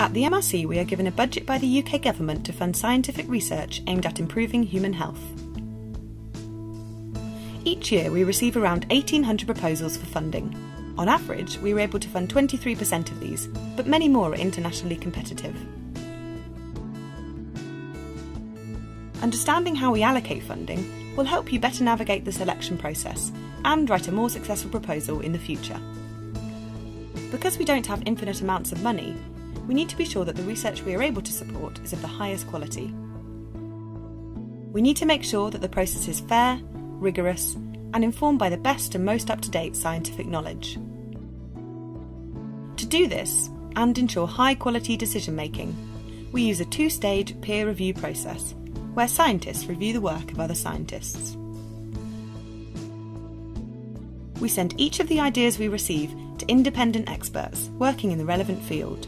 At the MRC, we are given a budget by the UK government to fund scientific research aimed at improving human health. Each year, we receive around 1,800 proposals for funding. On average, we were able to fund 23% of these, but many more are internationally competitive. Understanding how we allocate funding will help you better navigate the selection process and write a more successful proposal in the future. Because we don't have infinite amounts of money, we need to be sure that the research we are able to support is of the highest quality. We need to make sure that the process is fair, rigorous, and informed by the best and most up-to-date scientific knowledge. To do this, and ensure high-quality decision-making, we use a two-stage peer review process, where scientists review the work of other scientists. We send each of the ideas we receive to independent experts working in the relevant field.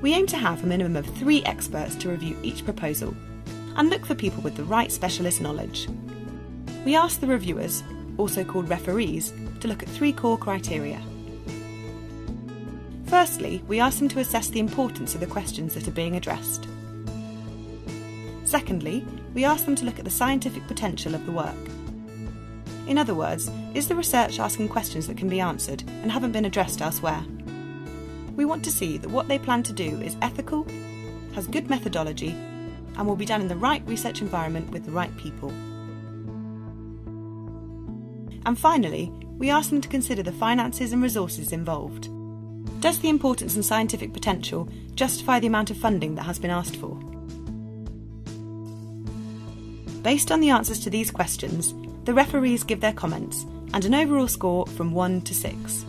We aim to have a minimum of 3 experts to review each proposal and look for people with the right specialist knowledge. We ask the reviewers, also called referees, to look at 3 core criteria. Firstly, we ask them to assess the importance of the questions that are being addressed. Secondly, we ask them to look at the scientific potential of the work. In other words, is the research asking questions that can be answered and haven't been addressed elsewhere? We want to see that what they plan to do is ethical, has good methodology, and will be done in the right research environment with the right people. And finally, we ask them to consider the finances and resources involved. Does the importance and scientific potential justify the amount of funding that has been asked for? Based on the answers to these questions, the referees give their comments and an overall score from 1 to 6.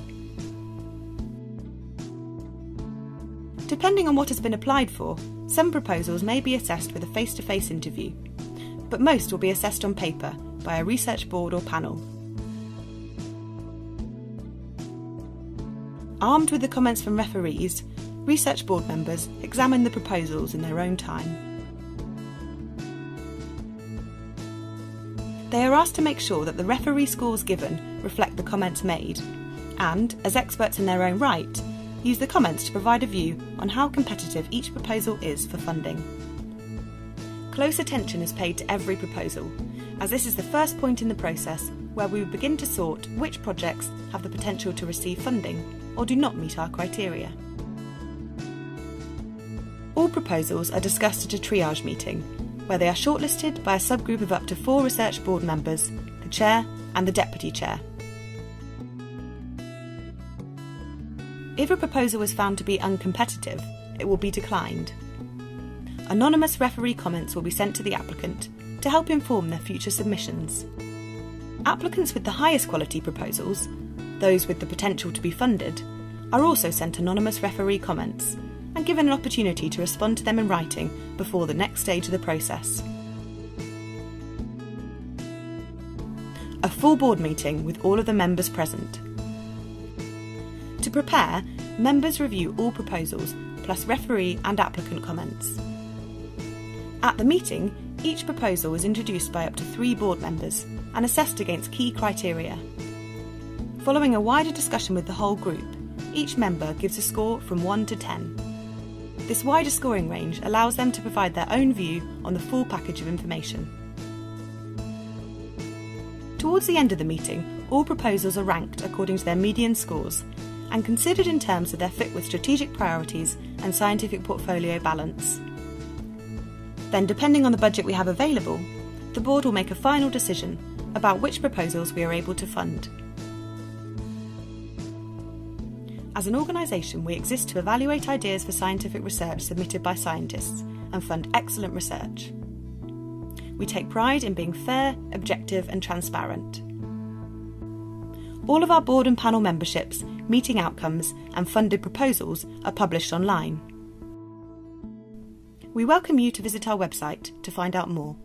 Depending on what has been applied for, some proposals may be assessed with a face-to-face interview, but most will be assessed on paper by a research board or panel. Armed with the comments from referees, research board members examine the proposals in their own time. They are asked to make sure that the referee scores given reflect the comments made and, as experts in their own right, use the comments to provide a view on how competitive each proposal is for funding. Close attention is paid to every proposal, as this is the first point in the process where we begin to sort which projects have the potential to receive funding or do not meet our criteria. All proposals are discussed at a triage meeting, where they are shortlisted by a subgroup of up to 4 research board members, the chair and the deputy chair. If a proposal is found to be uncompetitive, it will be declined. Anonymous referee comments will be sent to the applicant to help inform their future submissions. Applicants with the highest quality proposals, those with the potential to be funded, are also sent anonymous referee comments and given an opportunity to respond to them in writing before the next stage of the process. A full board meeting with all of the members present. To prepare, members review all proposals, plus referee and applicant comments. At the meeting, each proposal is introduced by up to 3 board members and assessed against key criteria. Following a wider discussion with the whole group, each member gives a score from 1 to 10. This wider scoring range allows them to provide their own view on the full package of information. Towards the end of the meeting, all proposals are ranked according to their median scores and considered in terms of their fit with strategic priorities and scientific portfolio balance. Then, depending on the budget we have available, the board will make a final decision about which proposals we are able to fund. As an organisation, we exist to evaluate ideas for scientific research submitted by scientists and fund excellent research. We take pride in being fair, objective and transparent. All of our board and panel memberships, meeting outcomes and funded proposals are published online. We welcome you to visit our website to find out more.